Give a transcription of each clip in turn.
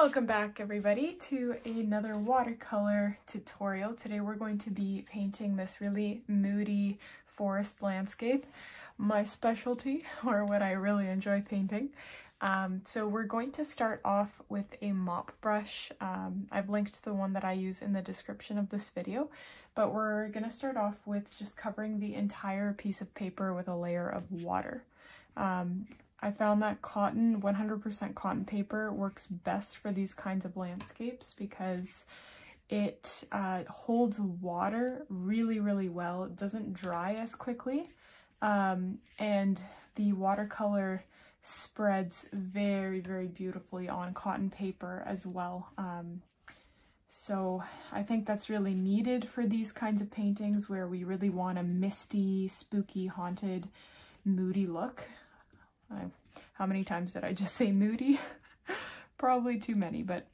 Welcome back, everybody, to another watercolor tutorial. Today we're going to be painting this really moody forest landscape, my specialty, or what I really enjoy painting. So we're going to start off with a mop brush. I've linked the one that I use in the description of this video, but we're going to start off with just covering the entire piece of paper with a layer of water. I found that 100% cotton paper works best for these kinds of landscapes because it holds water really, really well. It doesn't dry as quickly, and the watercolor spreads very, very beautifully on cotton paper as well. So I think that's really needed for these kinds of paintings where we really want a misty, spooky, haunted, moody look. How many times did I just say moody? Probably too many, but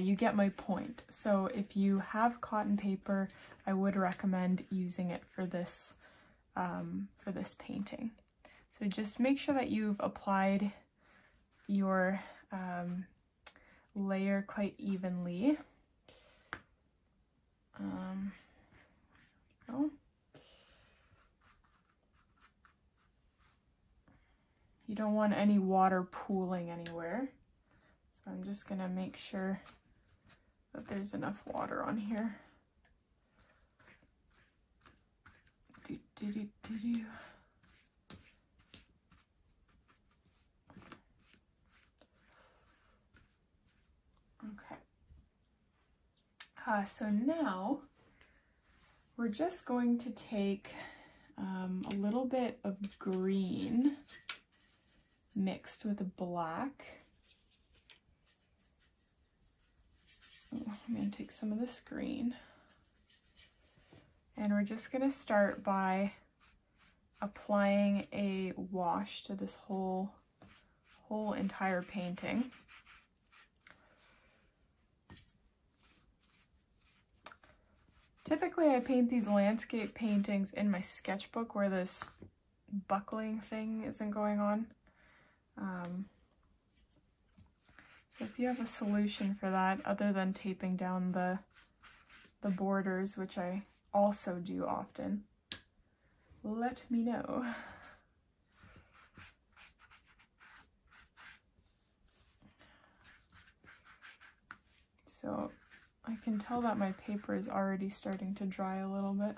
you get my point. So if you have cotton paper, I would recommend using it for this painting. So just make sure that you've applied your layer quite evenly. There we go. You don't want any water pooling anywhere. So I'm just gonna make sure that there's enough water on here. Okay. So now we're just going to take a little bit of green mixed with a black. I'm going to take some of this green. And we're just going to start by applying a wash to this whole entire painting. Typically I paint these landscape paintings in my sketchbook where this buckling thing isn't going on. So if you have a solution for that other than taping down the borders, which I also do often, let me know. So I can tell that my paper is already starting to dry a little bit.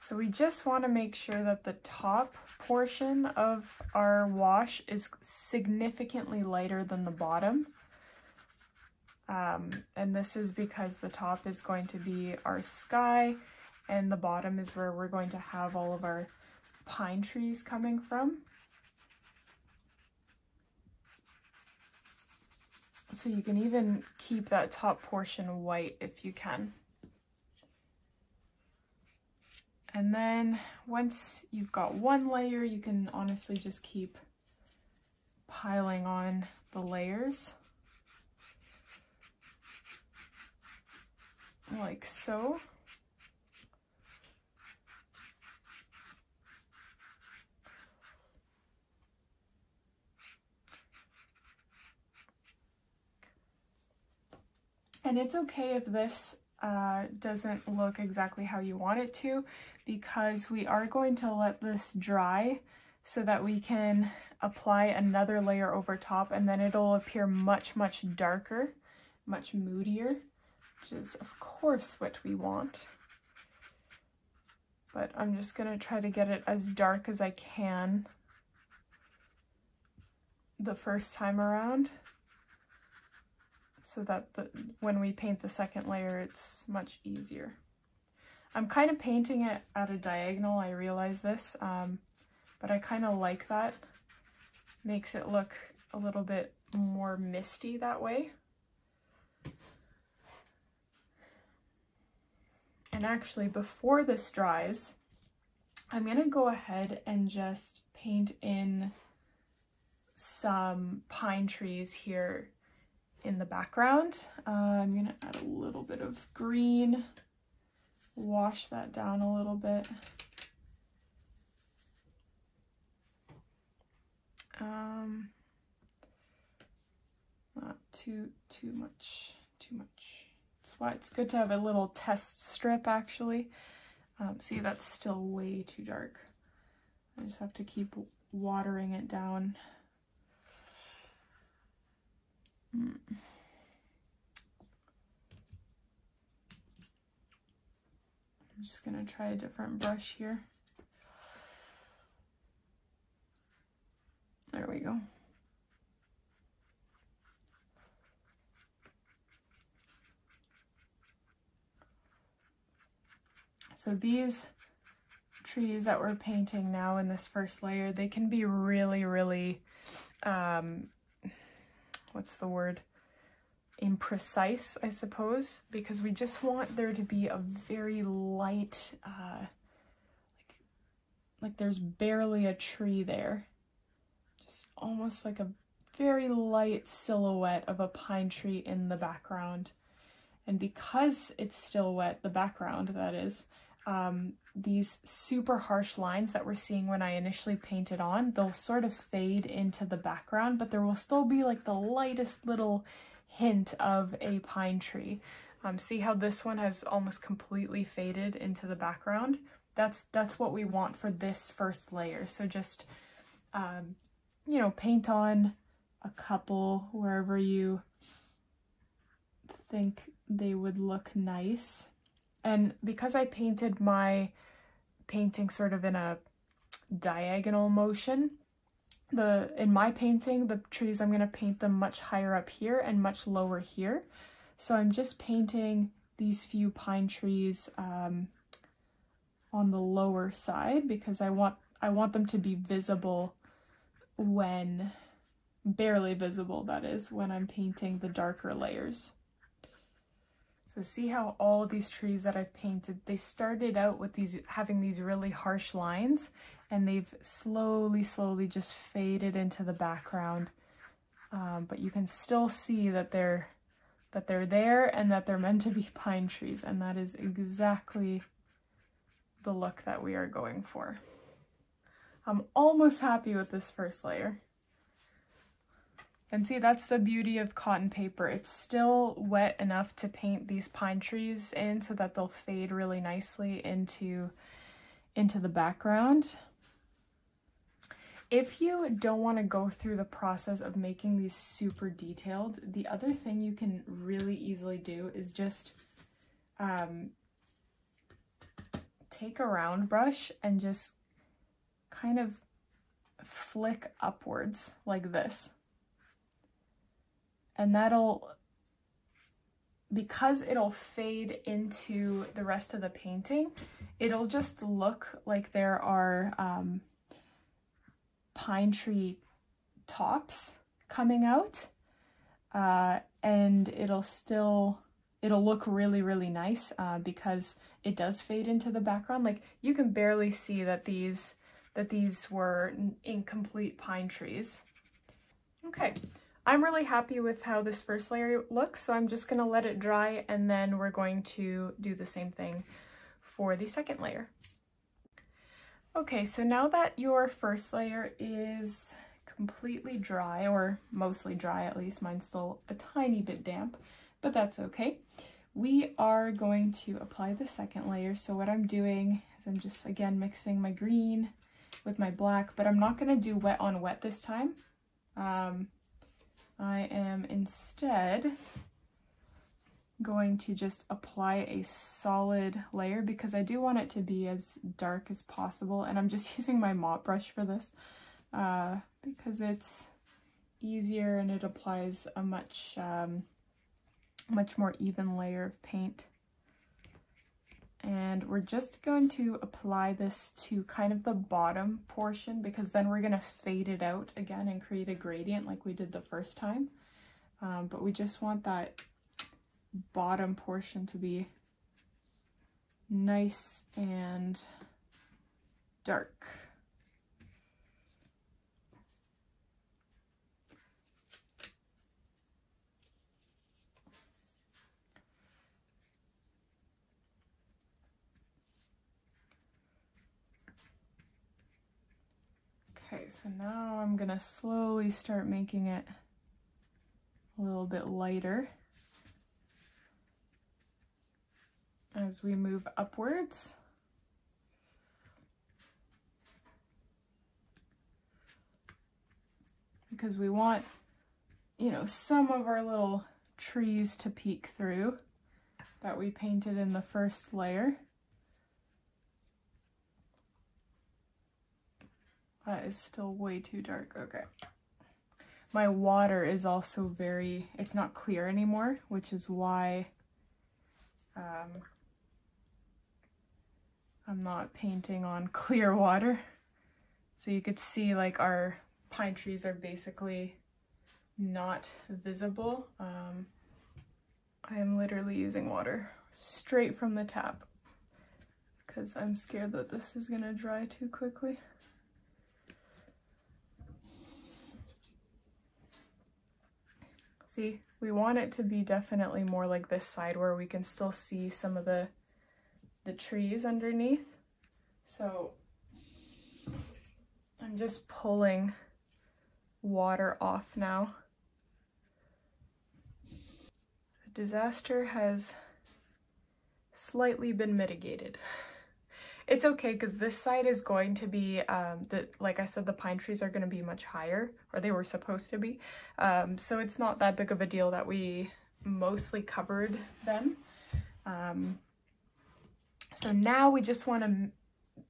So we just want to make sure that the top portion of our wash is significantly lighter than the bottom. And this is because the top is going to be our sky and the bottom is where we're going to have all of our pine trees coming from. So you can even keep that top portion white if you can. And then once you've got one layer, you can honestly just keep piling on the layers, like so. And it's okay if this doesn't look exactly how you want it to, because we are going to let this dry so that we can apply another layer over top, and then it'll appear much, much darker, much moodier, which is of course what we want. But I'm just gonna try to get it as dark as I can the first time around, so that when we paint the second layer, it's much easier. I'm kind of painting it at a diagonal, I realize this, but I kind of like that. Makes it look a little bit more misty that way. And actually, before this dries, I'm going to go ahead and just paint in some pine trees here in the background. I'm going to add a little bit of green. Wash that down a little bit. too much. That's why it's good to have a little test strip, actually. See, that's still way too dark. I just have to keep watering it down. I'm just gonna try a different brush here. There we go. So these trees that we're painting now in this first layer, they can be really, really, what's the word? Imprecise, I suppose, because we just want there to be a very light, like there's barely a tree there. Just almost like a very light silhouette of a pine tree in the background. And because it's still wet, the background that is, these super harsh lines that we're seeing when I initially painted on, they'll sort of fade into the background, but there will still be like the lightest little hint of a pine tree. See how this one has almost completely faded into the background? That's what we want for this first layer. So just, you know, paint on a couple wherever you think they would look nice. And because I painted my painting sort of in a diagonal motion, in my painting, the trees, I'm going to paint them much higher up here and much lower here. So I'm just painting these few pine trees on the lower side because I want them to be visible when, barely visible that is, when I'm painting the darker layers. So see how all these trees that I've painted, they started out with these, having these really harsh lines, and they've slowly, slowly just faded into the background. But you can still see that they're there and that they're meant to be pine trees, and that is exactly the look that we are going for. I'm almost happy with this first layer. And see, that's the beauty of cotton paper. It's still wet enough to paint these pine trees in so that they'll fade really nicely into the background. If you don't want to go through the process of making these super detailed, the other thing you can really easily do is just take a round brush and just kind of flick upwards like this. And that'll, because it'll fade into the rest of the painting, it'll just look like there are pine tree tops coming out, and it'll look really, really nice because it does fade into the background. Like, you can barely see that these were incomplete pine trees. Okay. I'm really happy with how this first layer looks, so I'm just going to let it dry, and then we're going to do the same thing for the second layer. Okay, so now that your first layer is completely dry, or mostly dry at least, mine's still a tiny bit damp, but that's okay. We are going to apply the second layer, so what I'm doing is I'm just, again, mixing my green with my black, but I'm not going to do wet on wet this time. I am instead going to just apply a solid layer because I do want it to be as dark as possible, and I'm just using my mop brush for this because it's easier and it applies a much, much more even layer of paint. And we're just going to apply this to kind of the bottom portion because then we're going to fade it out again and create a gradient like we did the first time. But we just want that bottom portion to be nice and dark. Okay, so now I'm gonna slowly start making it a little bit lighter as we move upwards. Because we want, you know, some of our little trees to peek through that we painted in the first layer. That is still way too dark. Okay. My water is also very, it's not clear anymore, which is why I'm not painting on clear water. So you could see like our pine trees are basically not visible. I am literally using water straight from the tap because I'm scared that this is gonna dry too quickly. See, we want it to be definitely more like this side where we can still see some of the trees underneath. So I'm just pulling water off now. The disaster has slightly been mitigated. It's okay because this side is going to be, like I said, the pine trees are going to be much higher, or they were supposed to be. So it's not that big of a deal that we mostly covered them. So now we just want to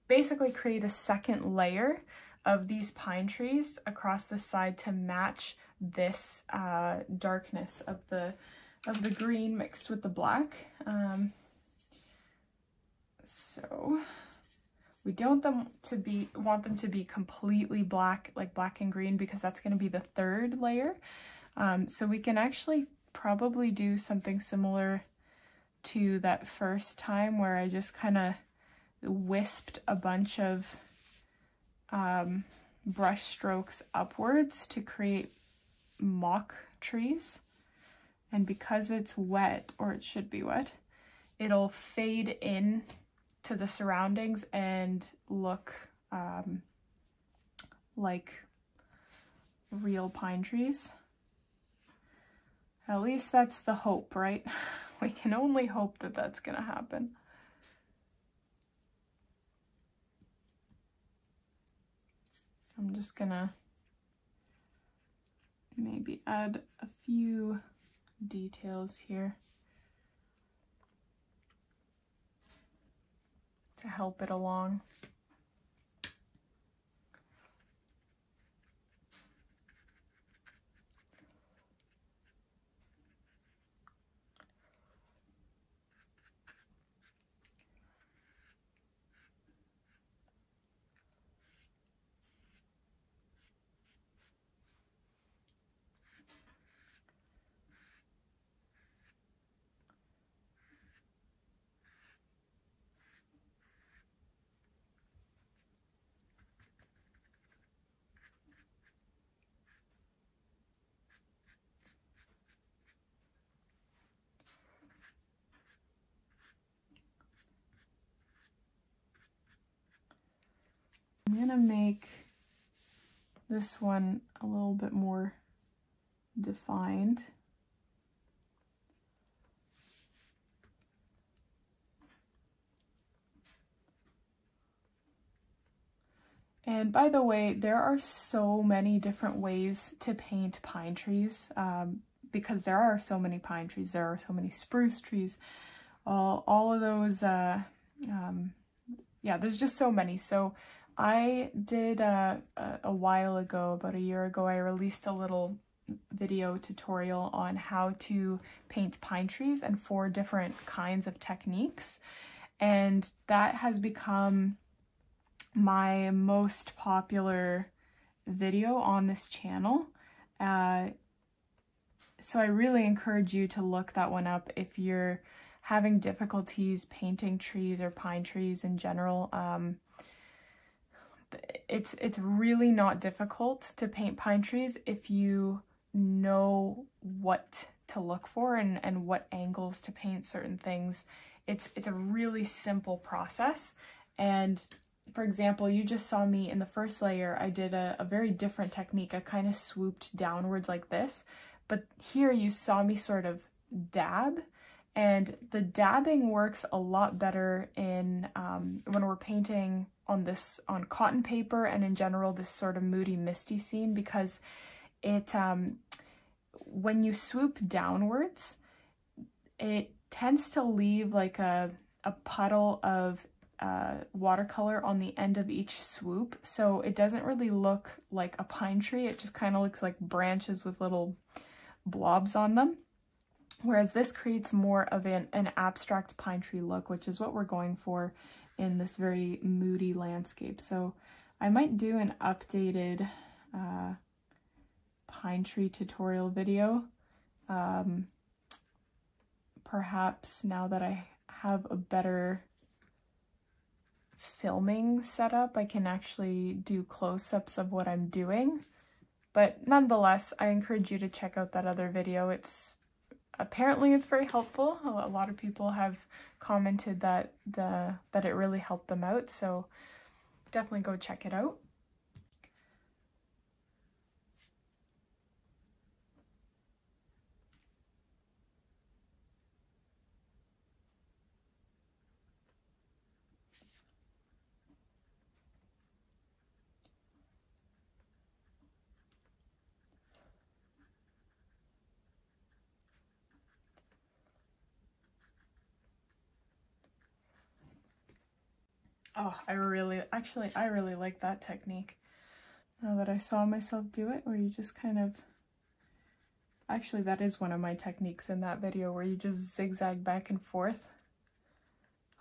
basically create a second layer of these pine trees across the side to match this darkness of the green mixed with the black. So we don't want them to be completely black, like black and green, because that's going to be the third layer. So we can actually probably do something similar to that first time where I just kind of wisped a bunch of brush strokes upwards to create mock trees. And because it's wet, or it should be wet, it'll fade in to the surroundings and look like real pine trees. At least that's the hope, right? We can only hope that that's gonna happen. I'm just gonna maybe add a few details here to help it along. I'm going to make this one a little bit more defined. And by the way, there are so many different ways to paint pine trees because there are so many pine trees, there are so many spruce trees, all of those, yeah, there's just so many. So I did a while ago, about a year ago, I released a little video tutorial on how to paint pine trees and 4 different kinds of techniques. And that has become my most popular video on this channel. So I really encourage you to look that one up if you're having difficulties painting trees or pine trees in general. It's really not difficult to paint pine trees if you know what to look for and what angles to paint certain things. It's a really simple process. And for example, you just saw me in the first layer, I did a very different technique. I kind of swooped downwards like this, but here you saw me sort of dab, and the dabbing works a lot better in when we're painting on cotton paper, and in general this sort of moody, misty scene, because it when you swoop downwards, it tends to leave like a puddle of watercolor on the end of each swoop, so it doesn't really look like a pine tree. It just kind of looks like branches with little blobs on them, whereas this creates more of an abstract pine tree look, which is what we're going for in this very moody landscape. So I might do an updated pine tree tutorial video, perhaps now that I have a better filming setup, I can actually do close-ups of what I'm doing. But nonetheless, I encourage you to check out that other video. Apparently it's very helpful. A lot of people have commented that it really helped them out, so definitely go check it out. Oh, I really like that technique. Now that I saw myself do it, where you just kind of, actually that is one of my techniques in that video, where you just zigzag back and forth.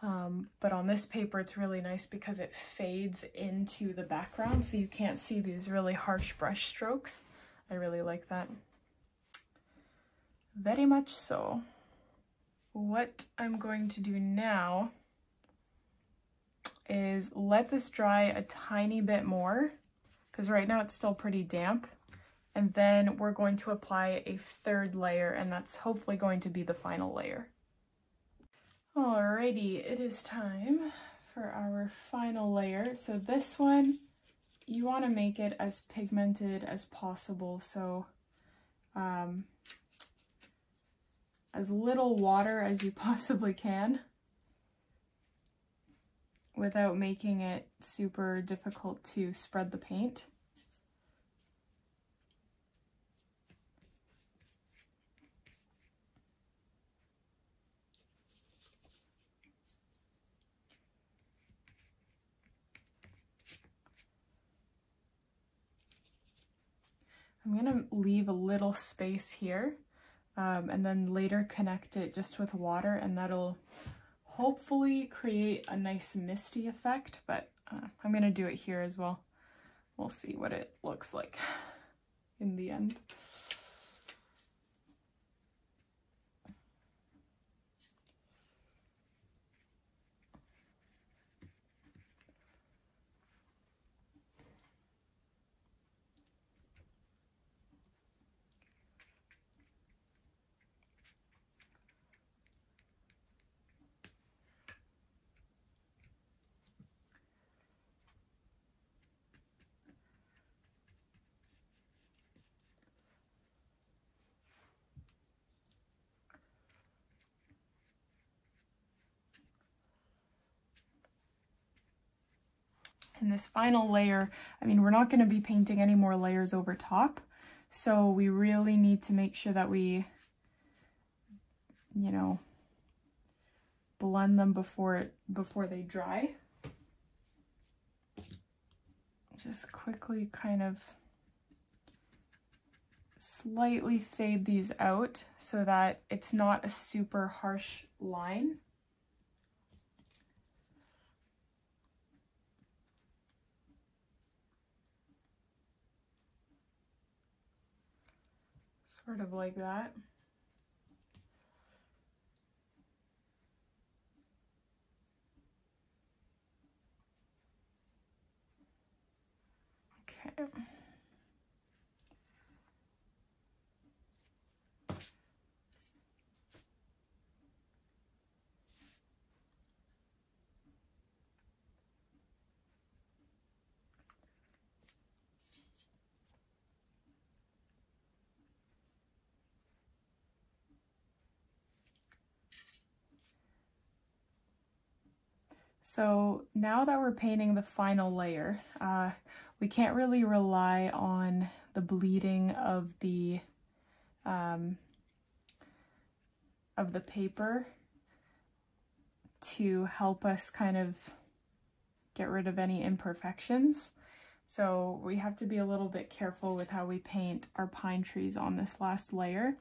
But on this paper, it's really nice because it fades into the background, so you can't see these really harsh brush strokes. I really like that. Very much so. What I'm going to do now is let this dry a tiny bit more, because right now it's still pretty damp, and then we're going to apply a third layer, and that's hopefully going to be the final layer. Alrighty, it is time for our final layer. So this one, you want to make it as pigmented as possible, so as little water as you possibly can, without making it super difficult to spread the paint. I'm gonna leave a little space here, and then later connect it just with water, and that'll hopefully create a nice misty effect, but I'm gonna do it here as well. We'll see what it looks like in the end. In this final layer, I mean, we're not going to be painting any more layers over top, so we really need to make sure that we, you know, blend them before they dry. Just quickly kind of slightly fade these out so that it's not a super harsh line. Sort of like that. Okay. So now that we're painting the final layer, we can't really rely on the bleeding of the paper to help us kind of get rid of any imperfections. So we have to be a little bit careful with how we paint our pine trees on this last layer.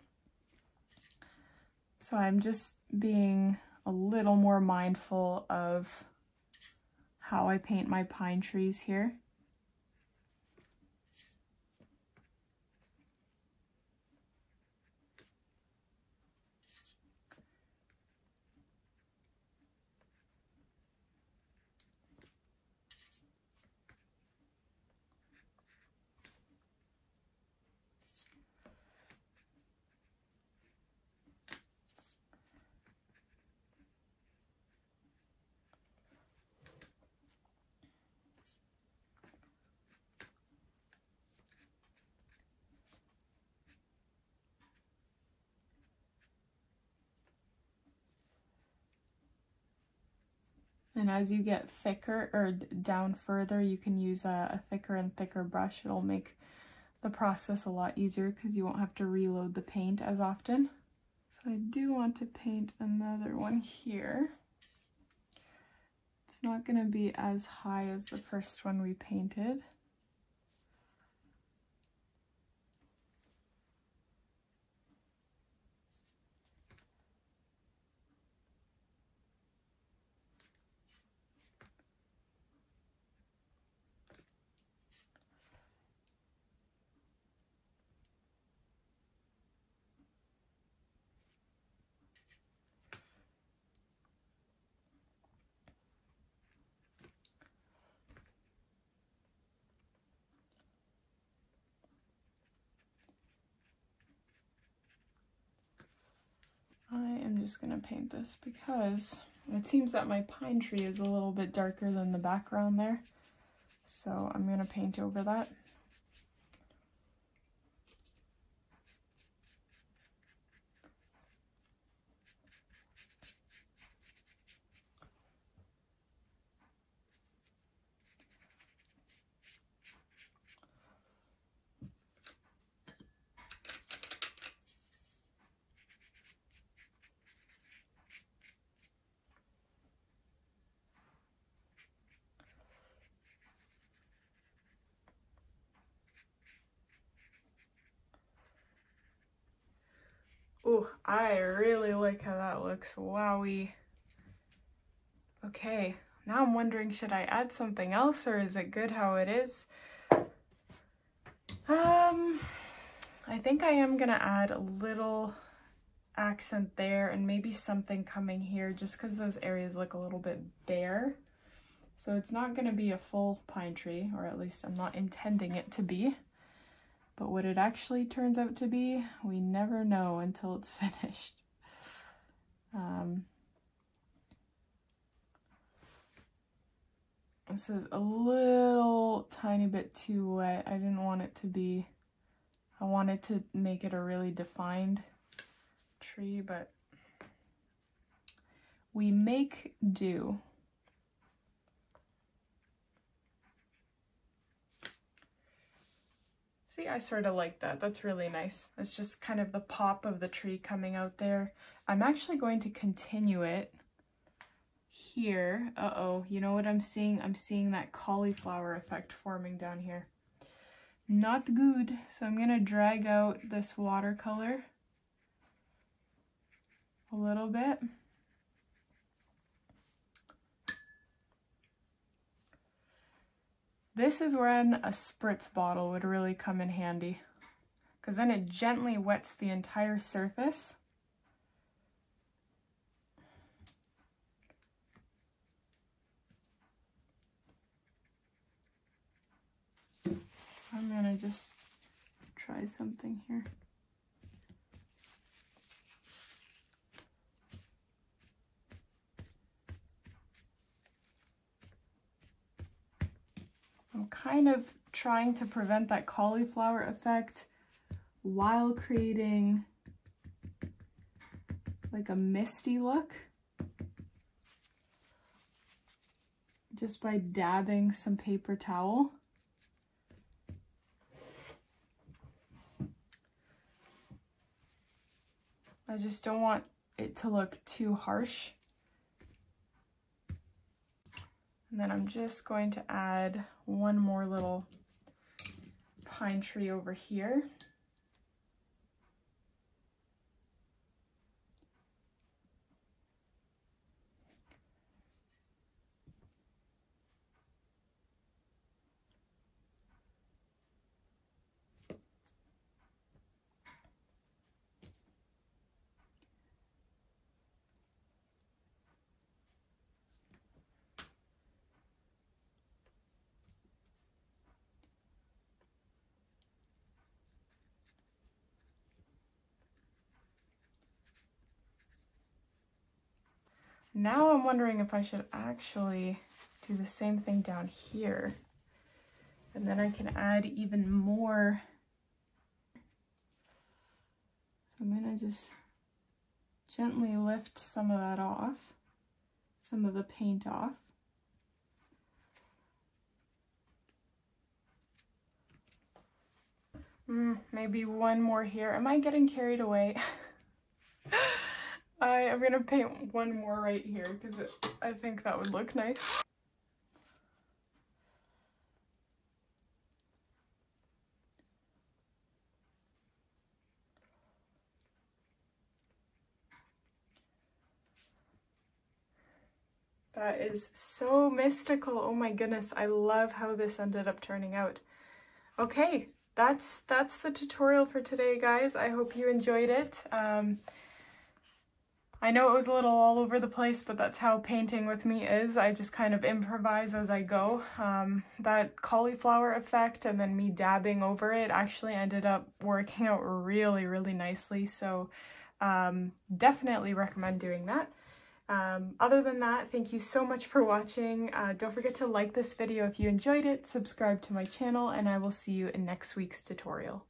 So I'm just being a little more mindful of how I paint my pine trees here. And as you get thicker or down further, you can use a thicker and thicker brush. It'll make the process a lot easier because you won't have to reload the paint as often. So I do want to paint another one here. It's not going to be as high as the first one we painted. I am just going to paint this because it seems that my pine tree is a little bit darker than the background there, so I'm going to paint over that. Ooh, I really like how that looks. Wowie. Okay, now I'm wondering, should I add something else or is it good how it is? I think I am gonna add a little accent there and maybe something coming here just because those areas look a little bit bare. So it's not gonna be a full pine tree, or at least I'm not intending it to be. But what it actually turns out to be, we never know until it's finished. This is a little tiny bit too wet. I didn't want it to be, I wanted to make it a really defined tree, but we make do. See, I sort of like that. That's really nice. It's just kind of the pop of the tree coming out there. I'm actually going to continue it here. Uh-oh, you know what I'm seeing? I'm seeing that cauliflower effect forming down here. Not good. So I'm going to drag out this watercolor a little bit. This is when a spritz bottle would really come in handy, because then it gently wets the entire surface. I'm gonna just try something here. I'm kind of trying to prevent that cauliflower effect while creating like a misty look. just by dabbing some paper towel. I just don't want it to look too harsh. And then I'm just going to add one more little pine tree over here. Now I'm wondering if I should actually do the same thing down here, and then I can add even more. So I'm gonna just gently lift some of that off, some of the paint off. Maybe one more here. Am I getting carried away? I am going to paint one more right here because I think that would look nice. That is so mystical. Oh my goodness, I love how this ended up turning out. Okay, that's the tutorial for today, guys. I hope you enjoyed it. I know it was a little all over the place, but that's how painting with me is. I just kind of improvise as I go. That cauliflower effect and then me dabbing over it actually ended up working out really nicely. So definitely recommend doing that. Other than that, thank you so much for watching. Don't forget to like this video if you enjoyed it, subscribe to my channel, and I will see you in next week's tutorial.